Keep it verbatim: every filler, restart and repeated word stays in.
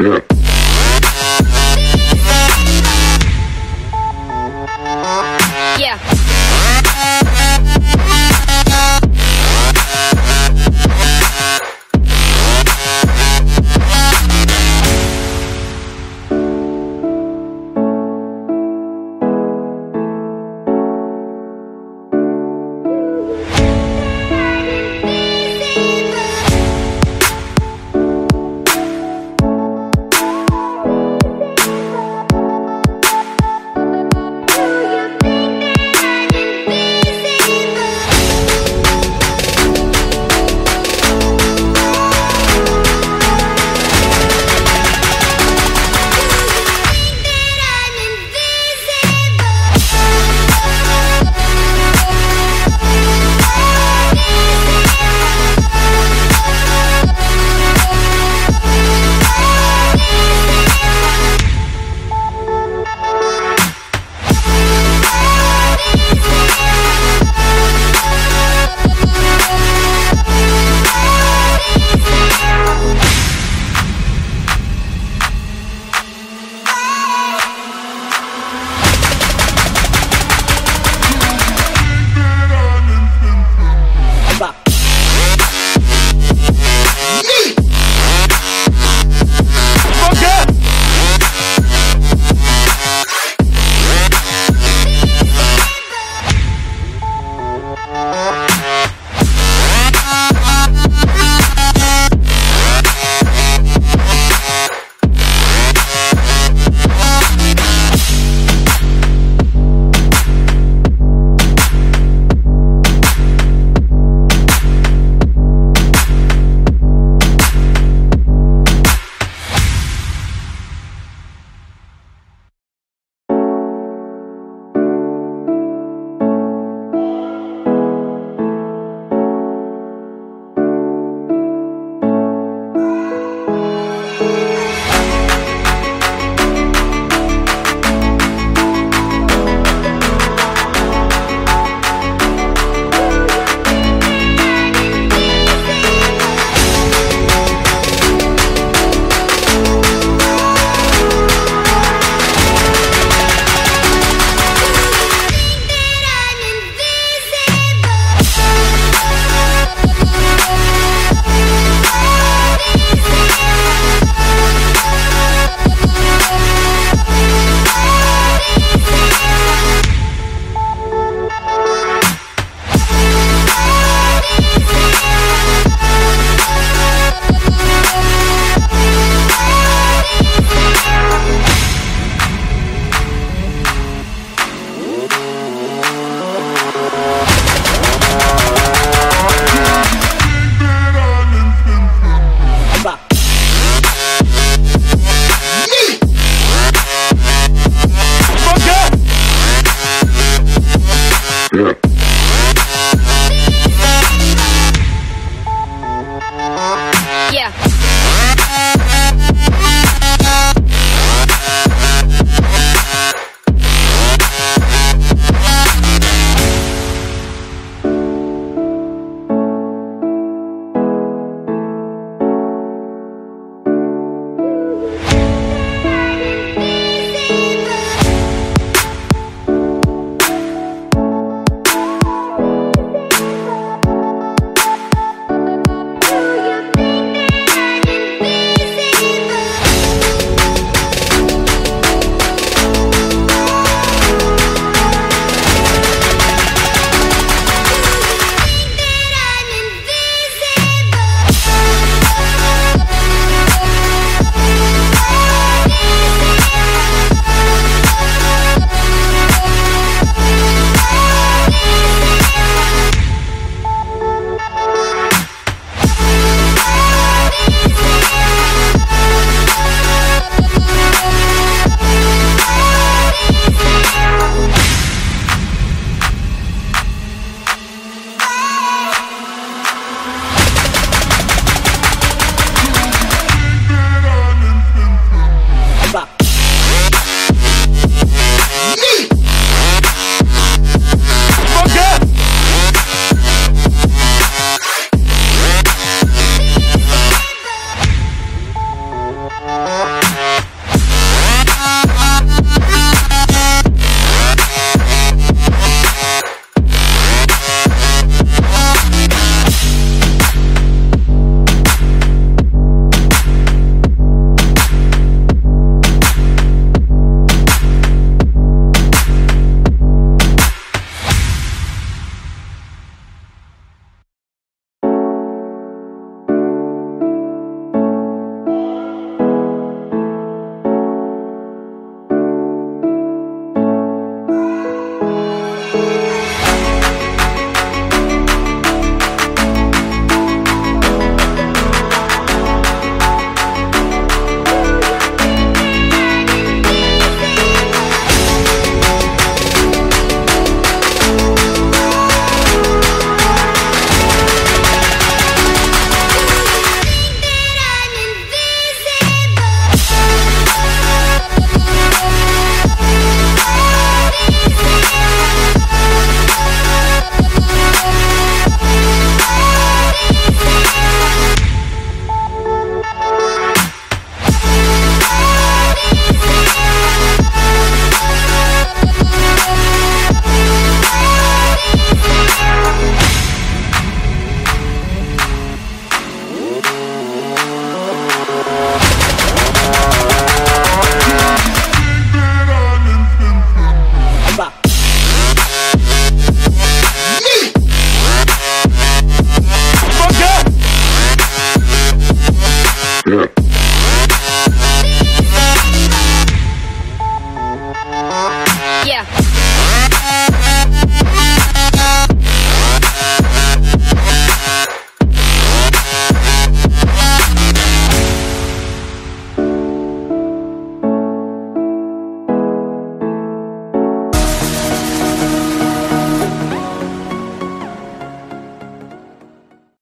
Yeah.